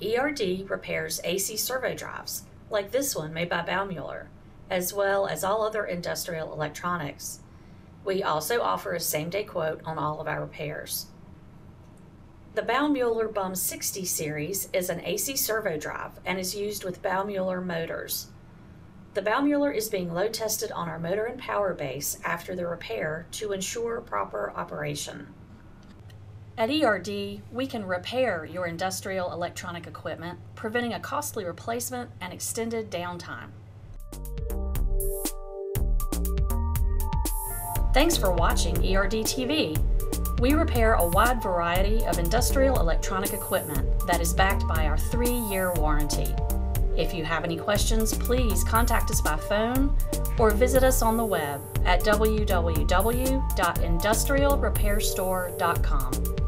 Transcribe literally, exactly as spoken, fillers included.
E R D repairs A C servo drives, like this one made by Baumuller, as well as all other industrial electronics. We also offer a same-day quote on all of our repairs. The Baumuller B U M sixty series is an A C servo drive and is used with Baumuller motors. The Baumuller is being load tested on our motor and power base after the repair to ensure proper operation. At E R D, we can repair your industrial electronic equipment, preventing a costly replacement and extended downtime. Thanks for watching E R D T V. We repair a wide variety of industrial electronic equipment that is backed by our three-year warranty. If you have any questions, please contact us by phone or visit us on the web at w w w dot industrial repair store dot com.